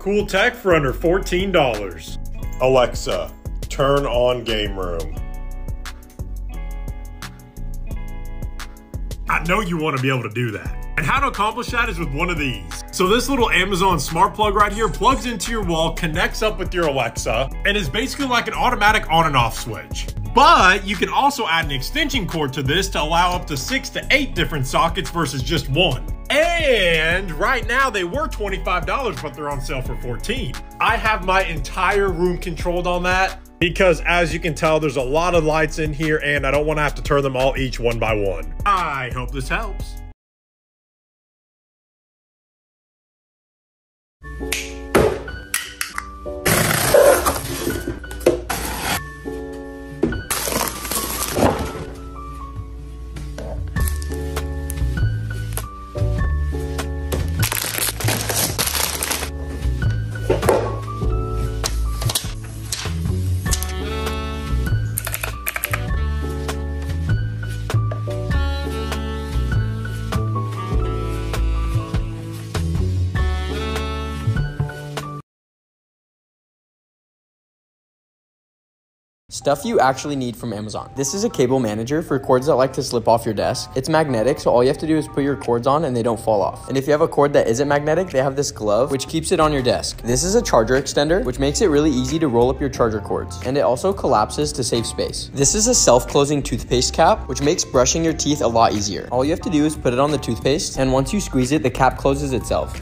Cool tech for under $14. Alexa, turn on game room. I know you want to be able to do that. And how to accomplish that is with one of these. So this little Amazon smart plug right here plugs into your wall, connects up with your Alexa, and is basically like an automatic on and off switch. But you can also add an extension cord to this to allow up to 6 to 8 different sockets versus just one. And right now they were $25, but they're on sale for $14. I have my entire room controlled on that because, as you can tell, there's a lot of lights in here and I don't want to have to turn them all each one by one. I hope this helps. Stuff you actually need from Amazon. This is a cable manager for cords that like to slip off your desk. It's magnetic, so all you have to do is put your cords on and they don't fall off. And if you have a cord that isn't magnetic, they have this glove, which keeps it on your desk. This is a charger extender, which makes it really easy to roll up your charger cords. And it also collapses to save space. This is a self-closing toothpaste cap, which makes brushing your teeth a lot easier. All you have to do is put it on the toothpaste, and once you squeeze it, the cap closes itself.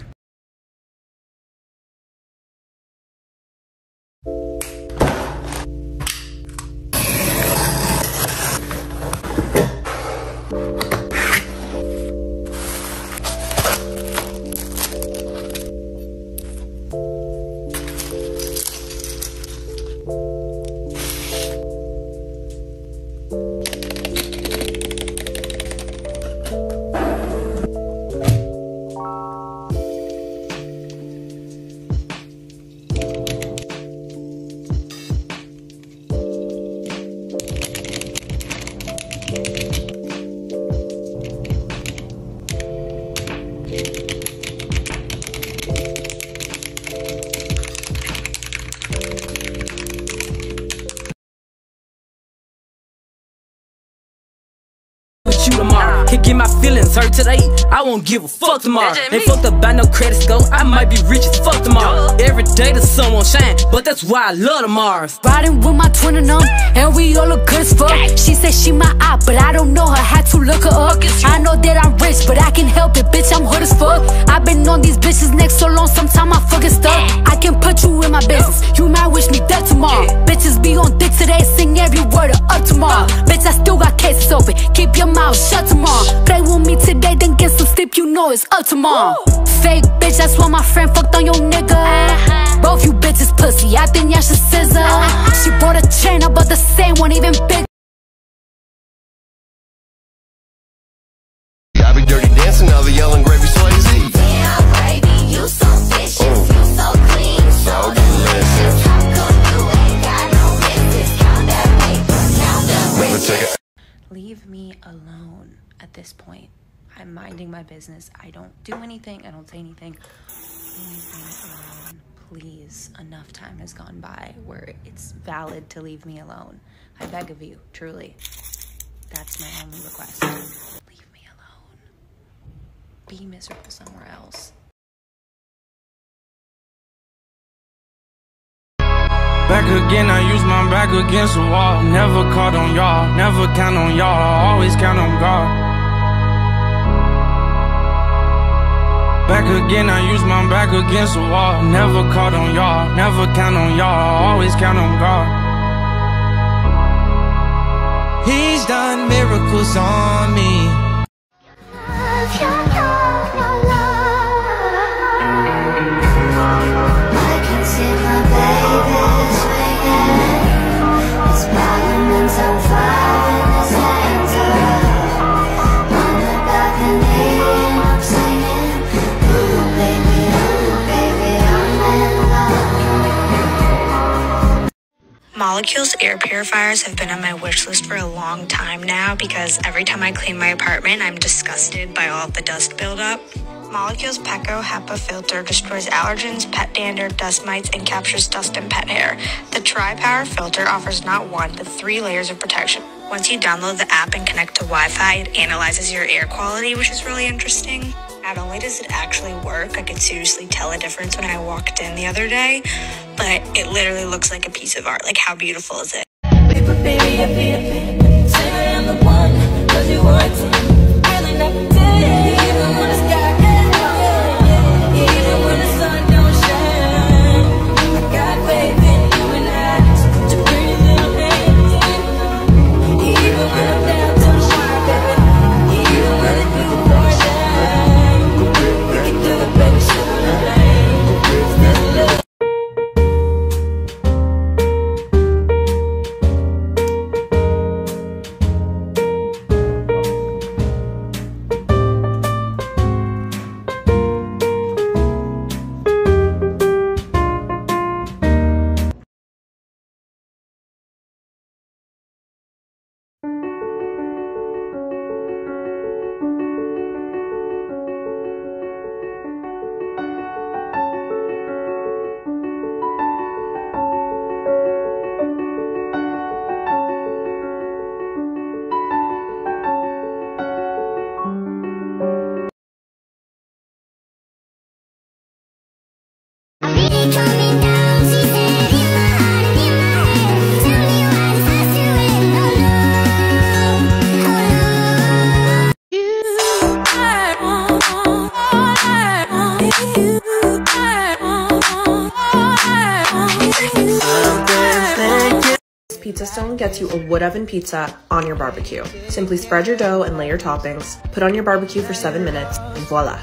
Tomorrow, can't get my feelings hurt today. I won't give a fuck tomorrow. Ain't fucked up by no credit score. I might be rich as fuck tomorrow. Every day the sun won't shine, but that's why I love tomorrow. Riding with my twin and them, and we all look good as fuck. She said she my eye, but I don't know her. Had to look her up. I know that I'm rich, but I can't help it, bitch. I'm hood as fuck. I've been on these bitches' necks so long, sometimes I fucking stuck. I can put you in my business. You might wish me death tomorrow. Bitches be on dick today, sing every word up tomorrow. Bitch, I still got cases open. Keep your mouth shut tomorrow. Play with me today, then get some sleep. You know it's up tomorrow. Woo. Fake bitch, that's why my friend fucked on your nigga. Both you bitches pussy, I think y'all should scissor. She bought a chain, I bought the same one, even bigger. I've been dirty dancing, now the yelling gravy slays. Yeah, baby, you so vicious, you so clean, so delicious. How come you ain't got no business? Count that paper, count the riches. Leave me alone at this point. I'm minding my business. I don't do anything. I don't say anything. Leave me alone. Please. Enough time has gone by where it's valid to leave me alone. I beg of you, truly. That's my only request. Leave me alone. Be miserable somewhere else. Back again, I use my back against the wall. Never caught on y'all, never count on y'all, always count on God. Back again, I use my back against the wall. Never caught on y'all, never count on y'all, always count on God. He's done miracles on me. Molecule's air purifiers have been on my wish list for a long time now because every time I clean my apartment, I'm disgusted by all the dust buildup. Molecule's PECO HEPA filter destroys allergens, pet dander, dust mites, and captures dust in pet hair. The TriPower filter offers not one, but 3 layers of protection. Once you download the app and connect to Wi-Fi, it analyzes your air quality, which is really interesting. Not only does it actually work, I could seriously tell a difference when I walked in the other day, but it literally looks like a piece of art. Like, how beautiful is it? Coming down. Pizza Stone gets you a wood oven pizza on your barbecue. Simply spread your dough and lay your toppings, put on your barbecue for 7 minutes, and voila.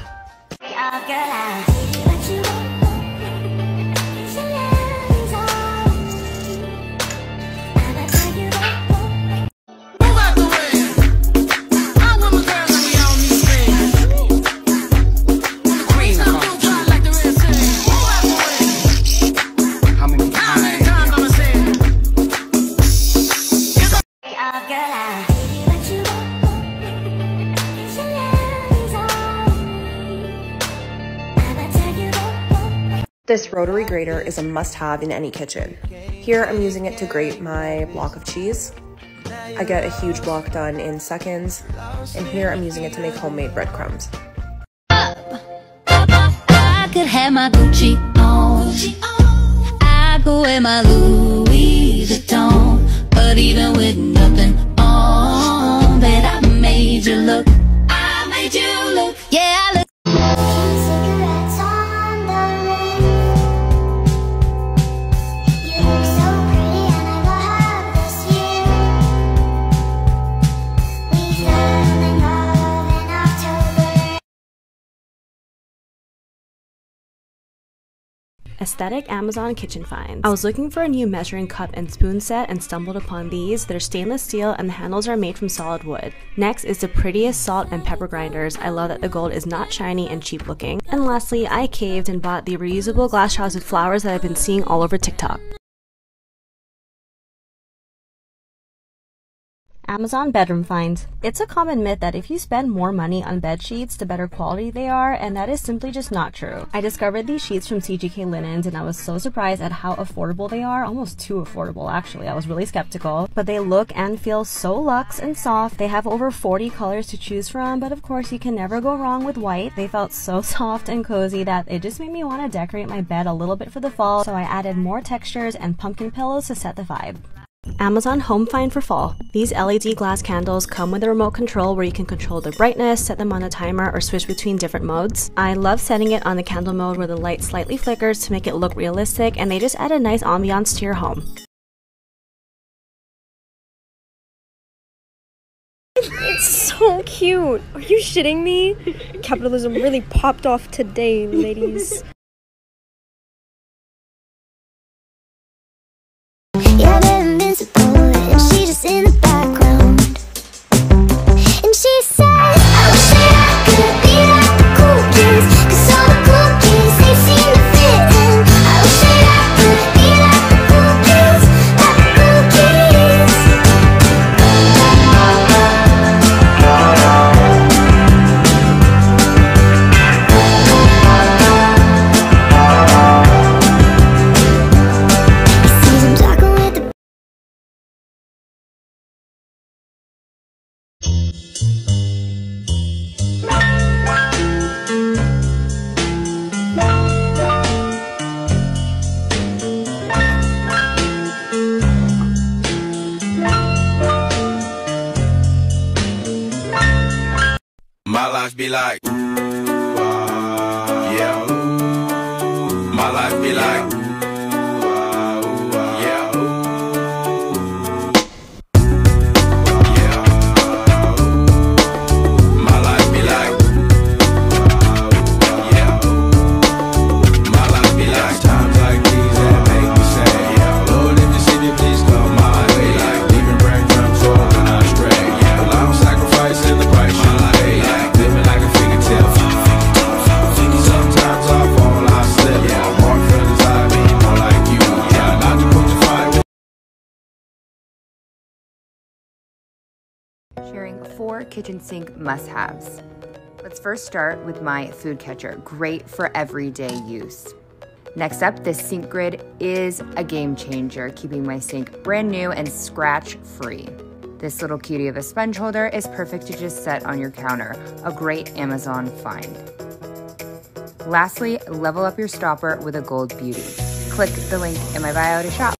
This rotary grater is a must-have in any kitchen. Here I'm using it to grate my block of cheese. I get a huge block done in seconds, and here I'm using it to make homemade breadcrumbs. I could have my Gucci on. I go in my Louis Vuitton, but even with nothing on, that I made you look. I made you look. Yeah. Aesthetic Amazon kitchen finds. I was looking for a new measuring cup and spoon set and stumbled upon these. They're stainless steel and the handles are made from solid wood. Next is the prettiest salt and pepper grinders. I love that the gold is not shiny and cheap looking. And lastly, I caved and bought the reusable glass jars with flowers that I've been seeing all over TikTok. Amazon bedroom finds. It's a common myth that if you spend more money on bed sheets, the better quality they are, and that is simply just not true. I discovered these sheets from CGK Linens and I was so surprised at how affordable they are, almost too affordable actually. I was really skeptical, but they look and feel so luxe and soft. They have over 40 colors to choose from, but of course you can never go wrong with white. They felt so soft and cozy that it just made me want to decorate my bed a little bit for the fall, so I added more textures and pumpkin pillows to set the vibe. Amazon home find for fall. These LED glass candles come with a remote control where you can control the brightness, set them on a timer, or switch between different modes. I love setting it on the candle mode where the light slightly flickers to make it look realistic, and they just add a nice ambiance to your home. It's so cute! Are you shitting me? Capitalism really popped off today, ladies. In the background, and she said, I wish that I could be like the cool kids, 'cause all the cool kids, they seem to fit in. I wish that I could be like the cool kids, like the cool kids. be like, ooh, yeah, ooh. My life be like, sharing 4 kitchen sink must-haves. Let's first start with my food catcher, great for everyday use. Next up, this sink grid is a game changer, keeping my sink brand new and scratch-free. This little cutie of a sponge holder is perfect to just set on your counter, a great Amazon find. Lastly, level up your stopper with a gold beauty. Click the link in my bio to shop.